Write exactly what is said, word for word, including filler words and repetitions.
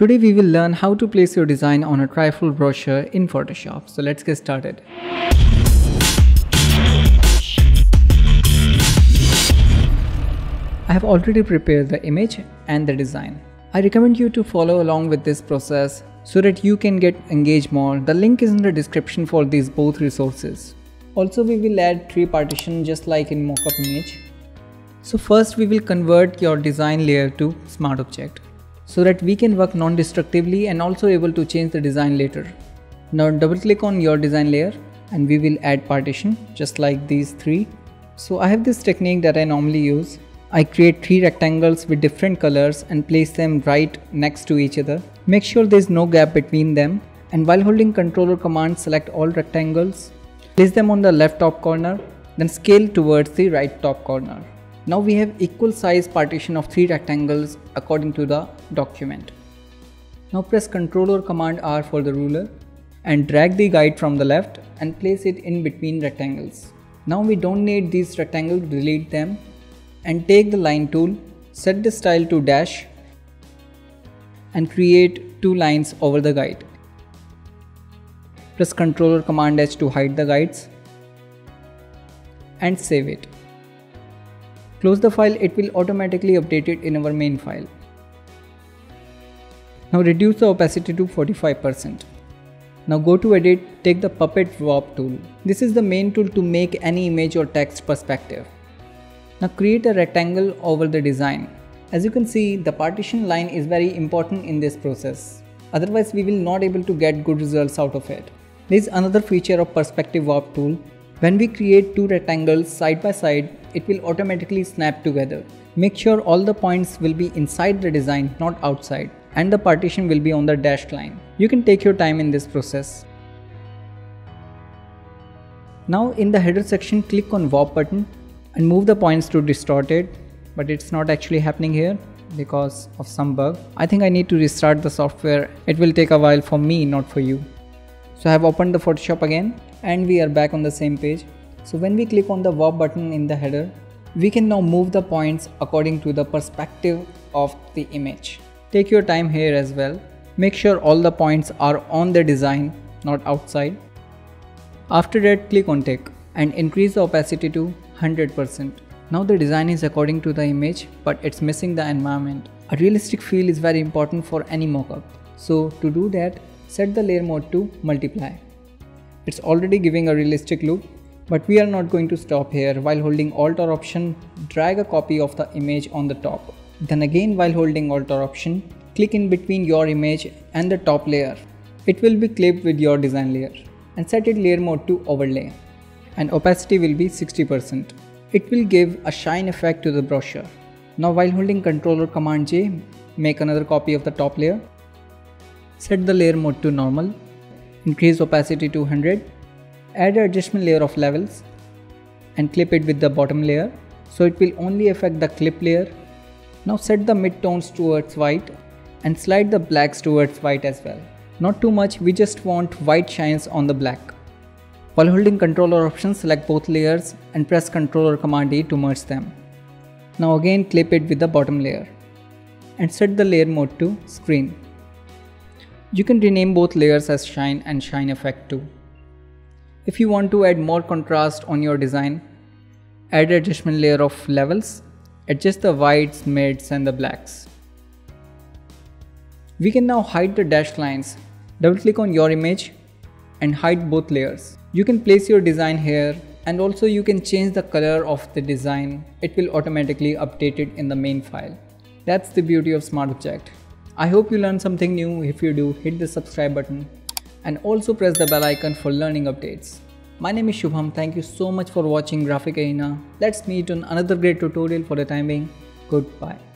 Today we will learn how to place your design on a trifold brochure in Photoshop. So let's get started. I have already prepared the image and the design. I recommend you to follow along with this process so that you can get engaged more. The link is in the description for these both resources. Also, we will add three partition just like in mockup image. So first we will convert your design layer to smart object so that we can work non-destructively and also able to change the design later. Now double click on your design layer and we will add partition just like these three. So I have this technique that I normally use. I create three rectangles with different colors and place them right next to each other. Make sure there is no gap between them, and while holding Ctrl or Command select all rectangles. Place them on the left top corner, then scale towards the right top corner. Now we have equal size partition of three rectangles according to the document. Now press Ctrl or Command R for the ruler and drag the guide from the left and place it in between rectangles. Now we don't need these rectangles, delete them and take the line tool, set the style to dash and create two lines over the guide. Press Ctrl or Command H to hide the guides and save it. Close the file, it will automatically update it in our main file. Now reduce the opacity to forty-five percent. Now go to edit, take the puppet warp tool. This is the main tool to make any image or text perspective. Now create a rectangle over the design. As you can see, the partition line is very important in this process. Otherwise we will not able to get good results out of it. There is another feature of perspective warp tool. When we create two rectangles side by side, it will automatically snap together. Make sure all the points will be inside the design, not outside, and the partition will be on the dashed line. You can take your time in this process. Now in the header section, click on warp button and move the points to distorted, but it's not actually happening here because of some bug. I think I need to restart the software. It will take a while for me, not for you. So I have opened the Photoshop again and we are back on the same page. So when we click on the warp button in the header, we can now move the points according to the perspective of the image. Take your time here as well. Make sure all the points are on the design, not outside. After that, click on tick and increase the opacity to one hundred percent. Now the design is according to the image, but it's missing the environment. A realistic feel is very important for any mockup. So to do that, set the layer mode to multiply. It's already giving a realistic look, but we are not going to stop here. While holding Alt or Option, drag a copy of the image on the top. Then again, while holding Alt or Option, click in between your image and the top layer. It will be clipped with your design layer and set it layer mode to overlay, and opacity will be sixty percent. It will give a shine effect to the brochure. Now while holding Ctrl or Command J, make another copy of the top layer. Set the layer mode to normal. Increase opacity to one hundred. Add an adjustment layer of levels and clip it with the bottom layer, so it will only affect the clip layer. Now set the midtones towards white and slide the blacks towards white as well. Not too much, we just want white shines on the black. While holding Ctrl or Option, select both layers and press Ctrl or Command E to merge them. Now again clip it with the bottom layer and set the layer mode to screen. You can rename both layers as shine and shine effect too. If you want to add more contrast on your design, add adjustment layer of levels, adjust the whites, mids and the blacks. We can now hide the dashed lines. Double click on your image and hide both layers. You can place your design here, and also you can change the color of the design. It will automatically update it in the main file. That's the beauty of Smart Object. I hope you learned something new. If you do, hit the subscribe button and also press the bell icon for learning updates. My name is Shubham. Thank you so much for watching Graphic Arena. Let's meet on another great tutorial. For the time being, goodbye.